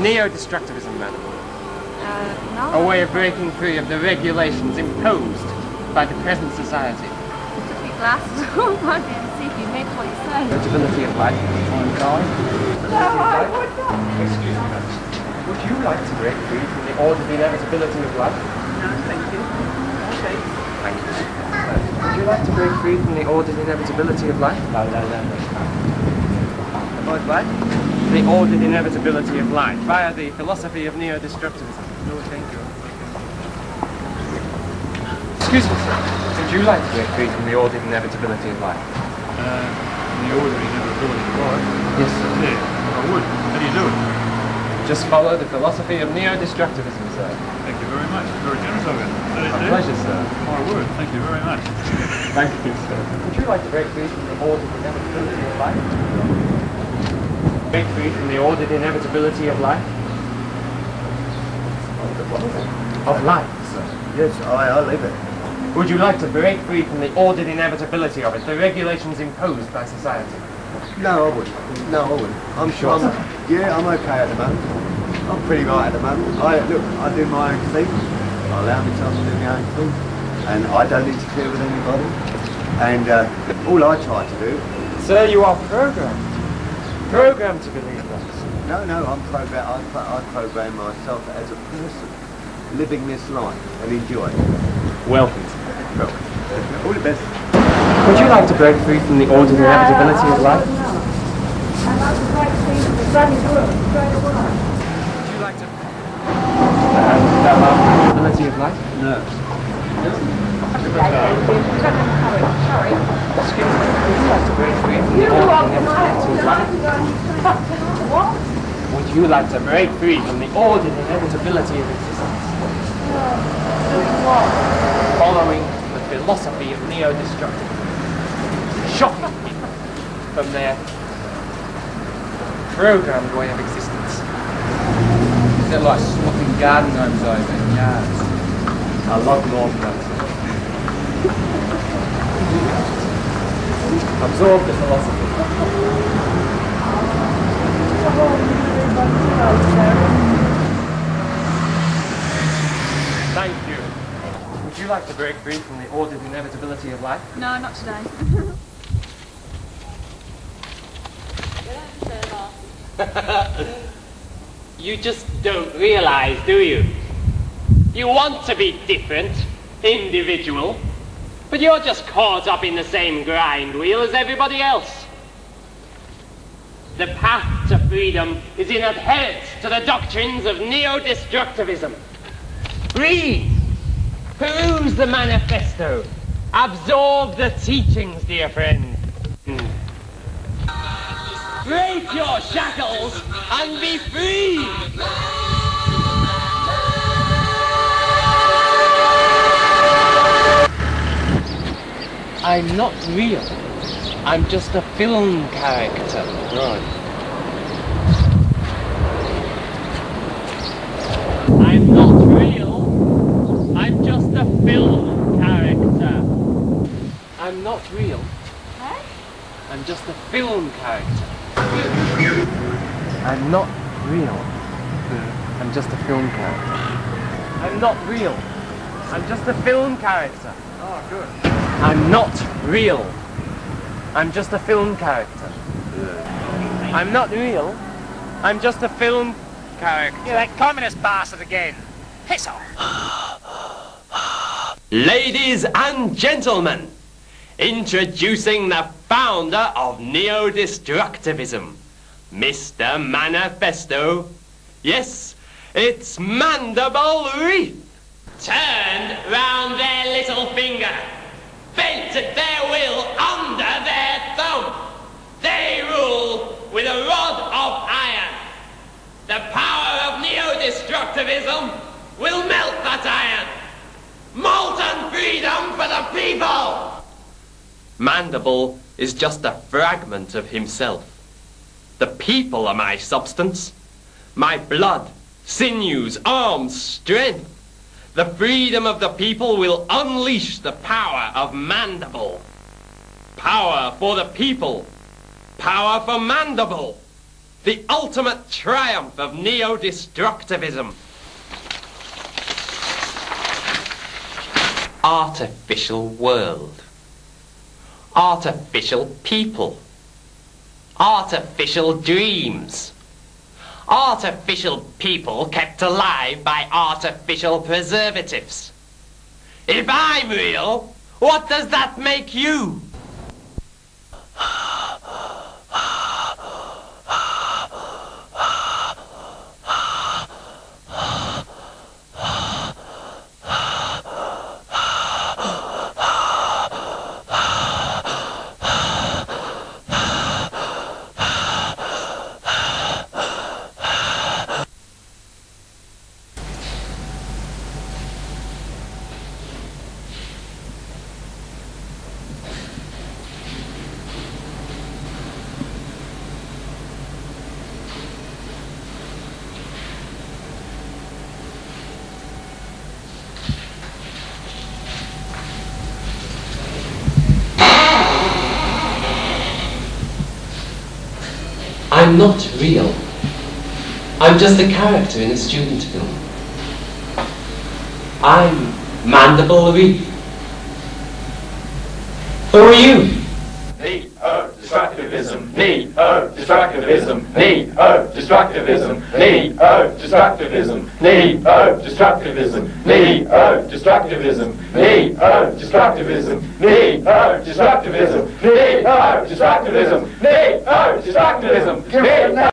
Neo destructivism, madam. No. A way of breaking free of the regulations imposed by the present society. Took your glasses off and see if you make what you say. Legibility of life is fine, darling. No, I would not. Excuse me, madam. Would you like to break free from the order of the inevitability of life? No, thank you. Okay. Thank you. Would you like to break free from the order of the inevitability of life? No, no, no, no. Avoid what? The ordered inevitability of life via the philosophy of neo-destructivism. No, thank you. Excuse me, sir. Would you like to break free from the ordered inevitability of life? The ordered inevitability of life? Yes, sir. Yeah, I would. How do you do it? Just follow the philosophy of neo-destructivism, sir. Thank you very much. Very generous of you. My pleasure, sir. My word. Thank you very much. Thank you, sir. Would you like to break free from the ordered inevitability of life? Break free from the ordered inevitability of life? Of life, sir. Yes, I live it. Would you like to break free from the ordered inevitability of it, the regulations imposed by society? No, I wouldn't. No, I wouldn't. I'm sure. I'm okay at the moment. I'm pretty right at the moment. I do my own thing. I allow myself to do my own thing. And I don't interfere with anybody. And all I try to do... Sir, you are programmed. Programmed to believe that. No, no, I program myself as a person, living this life and enjoying it. Welcome to that. Welcome. All the best. Would you like to break free from the ordered inevitability of life? No, I'd like to break free from the straight away. Would you like to... inevitability of life? No. Sorry. Excuse me. Would you like to break free from the ordered inevitability of existence? No. Doing what? Following the philosophy of neo-destructivism. Shocking people from their programmed way of existence. Is it like swapping garden gnomes over? Yes. I love lawn gnomes. Absorb the philosophy. Thank you. Would you like to break free from the ordered inevitability of life? No, not today. You just don't realise, do you? You want to be different, individual. But you're just caught up in the same grind wheel as everybody else. The path to freedom is in adherence to the doctrines of neo-destructivism. Read, peruse the manifesto, absorb the teachings, dear friend. Break your shackles and be free! I'm not real. I'm just a film character. Right. I'm not real. I'm just a film character. I'm not real. Huh? I'm just a film character. I'm not real. I'm just a film character. I'm not real. I'm just a film character. Oh, good. I'm not real. I'm just a film character. Yeah. I'm not real. I'm just a film character. You're that communist bastard again. Piss off. Ladies and gentlemen, introducing the founder of neo-destructivism, Mr. Manifesto. Yes, it's Mandible Wreath. Turned round their little finger. Bent at their will under their thumb. They rule with a rod of iron. The power of neo-destructivism will melt that iron. Molten freedom for the people! Mandible is just a fragment of himself. The people are my substance. My blood, sinews, arms, strength. The freedom of the people will unleash the power of Mandible. Power for the people. Power for Mandible. The ultimate triumph of neo destructivism. Artificial world. Artificial people. Artificial dreams. Artificial people kept alive by artificial preservatives. If I'm real, what does that make you? I'm not real. I'm just a character in a student film. I'm Mandible Wreath. Who are you? Neo destructivism. Neo destructivism. Neo destructivism. Neo destructivism. Neo destructivism. Neo destructivism. Neo destructivism. Neo destructivism. Neo destructivism. Neo destructivism. Neo destructivism.